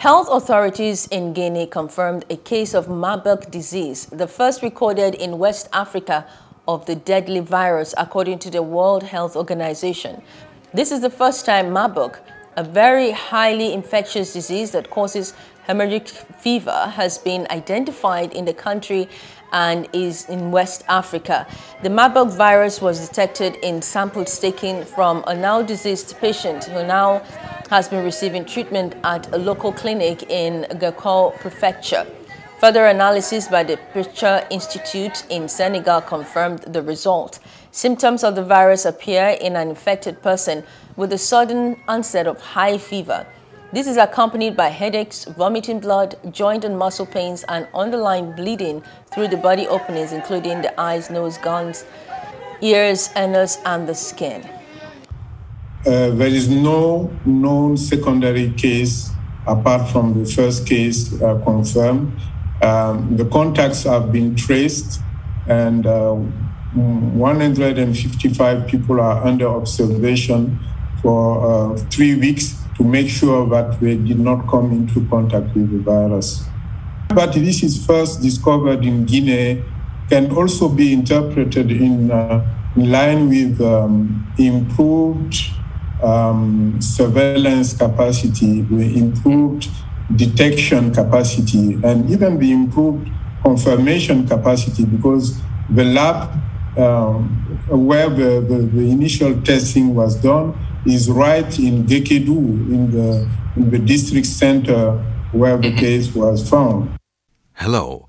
Health authorities in Guinea confirmed a case of Marburg disease, the first recorded in West Africa of the deadly virus, according to the World Health Organization. This is the first time Marburg, a very highly infectious disease that causes hemorrhagic fever, has been identified in the country and is in West Africa. The Marburg virus was detected in samples taken from a now deceased patient who now has been receiving treatment at a local clinic in Gouécké Prefecture. Further analysis by the Pasteur Institute in Senegal confirmed the result. Symptoms of the virus appear in an infected person with a sudden onset of high fever. This is accompanied by headaches, vomiting blood, joint and muscle pains, and underlying bleeding through the body openings, including the eyes, nose, gums, ears, anus, and the skin. There is no known secondary case apart from the first case confirmed. The contacts have been traced, and 155 people are under observation for 3 weeks to make sure that they did not come into contact with the virus. But this is first discovered in Guinea, can also be interpreted in line with improved surveillance capacity, the improved detection capacity, and even the improved confirmation capacity, because the lab where the initial testing was done is right in Gekedu, in the district center where the case was found. Hello,